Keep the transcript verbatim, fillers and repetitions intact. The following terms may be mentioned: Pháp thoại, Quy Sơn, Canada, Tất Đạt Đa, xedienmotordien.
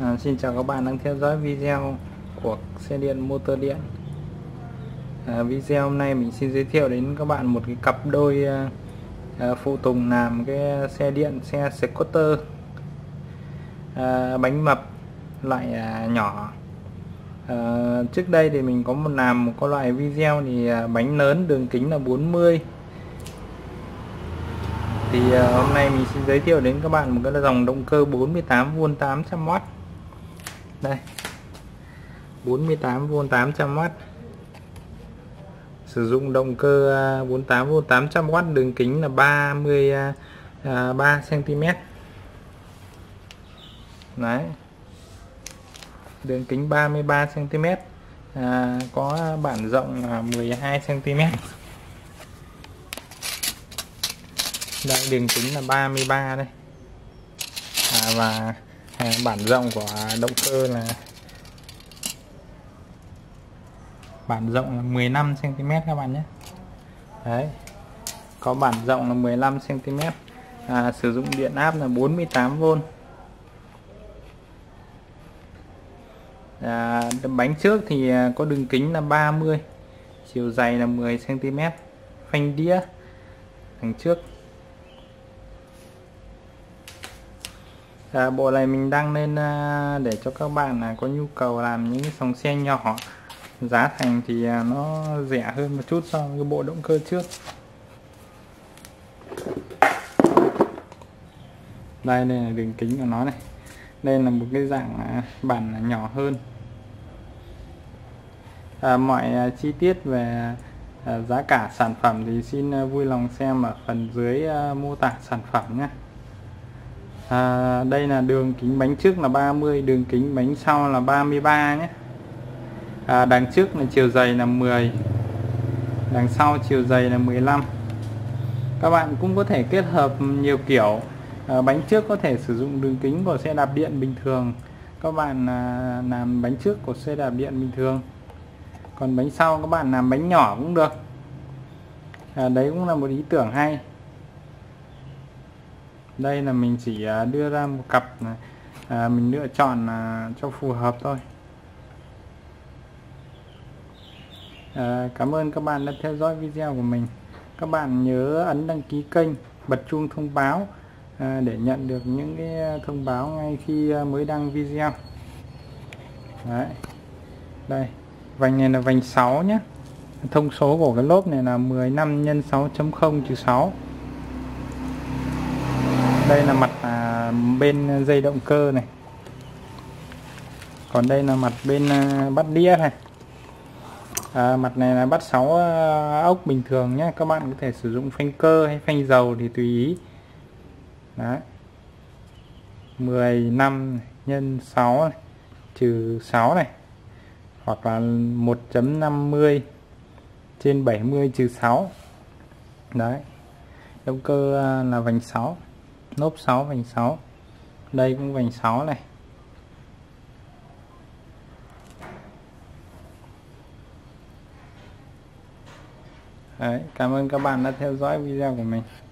À, xin chào các bạn đang theo dõi video của xe điện motor điện. à, Video hôm nay mình xin giới thiệu đến các bạn một cái cặp đôi à, phụ tùng làm cái xe điện, xe scooter à, bánh mập loại à, nhỏ. à, Trước đây thì mình có một làm một cái loại video thì à, bánh lớn đường kính là bốn mươi. Thì à, hôm nay mình xin giới thiệu đến các bạn một cái dòng động cơ bốn mươi tám vôn tám trăm oát. Đây, bốn mươi tám vôn tám trăm oát, sử dụng động cơ bốn mươi tám vôn tám trăm oát, đường kính là ba mươi ba xăng-ti-mét. Đấy, đường kính ba mươi ba xăng-ti-mét, à, có bản rộng là mười hai xăng-ti-mét. Đây, đường kính là ba mươi ba đây, à, và à, bản rộng của động cơ là bản rộng là mười lăm xăng-ti-mét các bạn nhé. Đấy, có bản rộng là mười lăm xăng-ti-mét, à, sử dụng điện áp là bốn mươi tám vôn. à, Bánh trước thì có đường kính là ba mươi, chiều dày là mười xăng-ti-mét, phanh đĩa đằng trước. À, bộ này mình đăng lên à, để cho các bạn là có nhu cầu làm những dòng xe nhỏ, giá thành thì à, nó rẻ hơn một chút so với bộ động cơ trước. Đây, đây là đường kính của nó này, đây là một cái dạng à, bản nhỏ hơn. à, Mọi à, chi tiết về à, giá cả sản phẩm thì xin à, vui lòng xem ở phần dưới à, mô tả sản phẩm nhé. À, đây là đường kính bánh trước là ba mươi, đường kính bánh sau là ba mươi ba nhé. à, Đằng trước là chiều dày là mười, đằng sau chiều dày là mười lăm. Các bạn cũng có thể kết hợp nhiều kiểu. à, Bánh trước có thể sử dụng đường kính của xe đạp điện bình thường, các bạn à, làm bánh trước của xe đạp điện bình thường. Còn bánh sau các bạn làm bánh nhỏ cũng được. à, Đấy cũng là một ý tưởng hay. Đây là mình chỉ đưa ra một cặp à, mình lựa chọn à, cho phù hợp thôi. à, Cảm ơn các bạn đã theo dõi video của mình. Các bạn nhớ ấn đăng ký kênh, bật chuông thông báo à, để nhận được những cái thông báo ngay khi mới đăng video. Đấy, đây, vành này là vành sáu nhé. Thông số của cái lốp này là mười lăm nhân sáu chấm không trừ sáu. Đây là mặt à, bên dây động cơ này. Còn đây là mặt bên à, bắt đĩa này. à, Mặt này là bắt sáu à, ốc bình thường nhé. Các bạn có thể sử dụng phanh cơ hay phanh dầu thì tùy ý. Đấy, mười lăm nhân sáu này, trừ sáu này. Hoặc là một chấm năm mươi trên bảy mươi trừ sáu. Đấy, động cơ à, là vành sáu, lốp sáu, vành sáu. Đây cũng vành sáu này. Đấy, cảm ơn các bạn đã theo dõi video của mình.